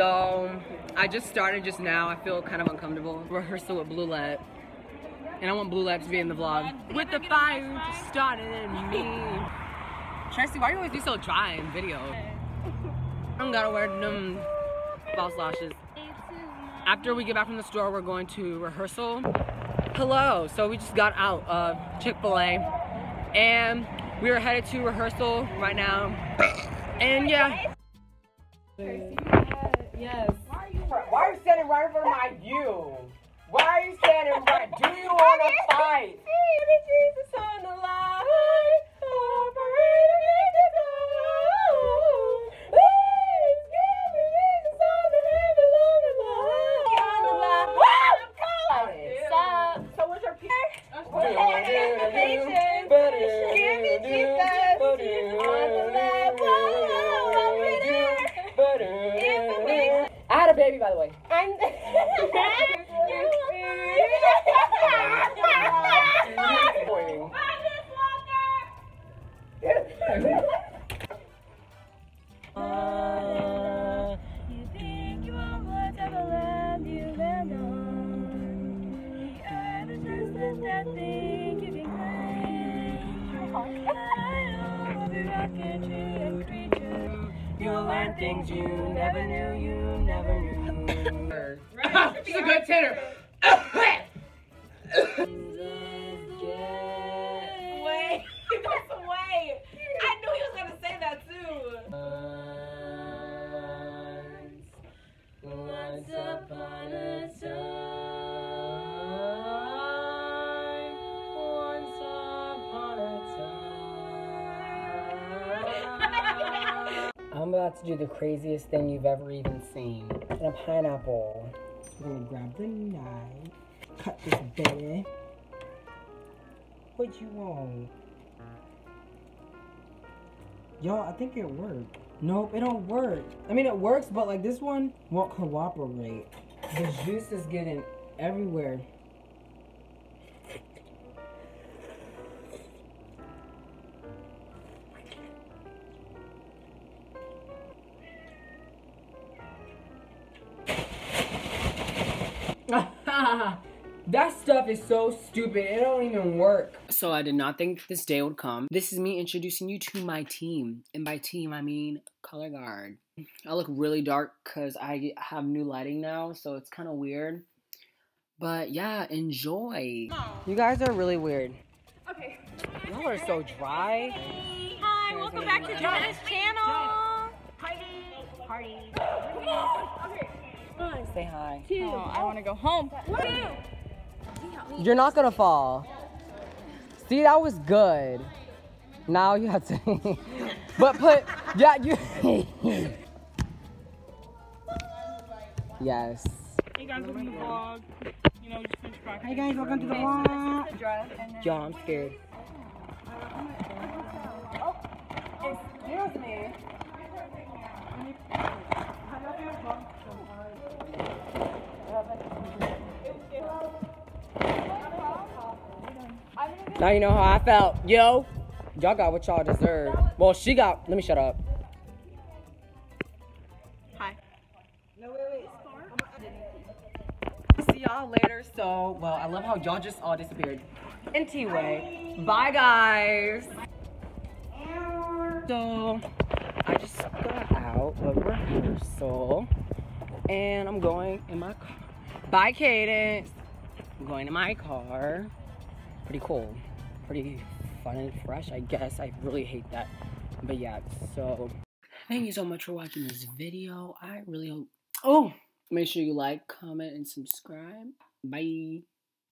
So I just started just now. I feel kind of uncomfortable. Rehearsal with Bluelette. And I want Bluelette to be in the vlog. With the fire started in me. Tracy, why you always be so dry in video? I don't gotta wear them false lashes. After we get back from the store, we're going to rehearsal. Hello, so we just got out of Chick-fil-A and we are headed to rehearsal right now. And yeah. Tracy, yes. Why are you standing right in front of my view? Why are you standing right? Do you want to fight? Jesus on the line. Baby, by the way. I'm you think you want whatever land you land on. The earth is just as nothing you think I love the rocketry and creatures. You'll learn things you never knew, you never knew. Oh, she's a good tenor. Wait, wait. I knew he was gonna say that too. Once upon a time. Once upon a time. I'm about to do the craziest thing you've ever even seen. And a pineapple. So we're gonna grab the knife, cut this baby. What you want? Y'all, I think it worked. Nope, it don't work. I mean, it works, but like this one won't cooperate. The juice is getting everywhere. That stuff is so stupid, it don't even work. So I did not think this day would come. This is me introducing you to my team. And by team, I mean Color Guard. I look really dark because I have new lighting now, so it's kind of weird. But yeah, enjoy. You guys are really weird. Okay. Y'all are so dry. Hey. Hi, welcome back to Jonah's channel. Party. Come on. Okay. One, say hi. Two. Oh, I want to go home. One. You're not gonna fall. See, that was good. Now you have to. But put, yeah, you. Yes. Hey guys, welcome to the vlog. You know, we just finished practice. Hey guys, welcome to the vlog. Y'all, I'm scared. Oh, excuse me. Now you know how I felt. Yo, y'all got what y'all deserve. Well, she got, let me shut up. Hi. No, wait. See y'all later. So, well, I love how y'all just all disappeared. Anyway, bye guys. So, I just got out of rehearsal and I'm going in my car. Bye, Cadence. I'm going to my car. Pretty cool. Pretty fun and fresh, I guess. I really hate that, but yeah. So thank you so much for watching this video. I really hope, oh, make sure you like, comment, and subscribe. Bye.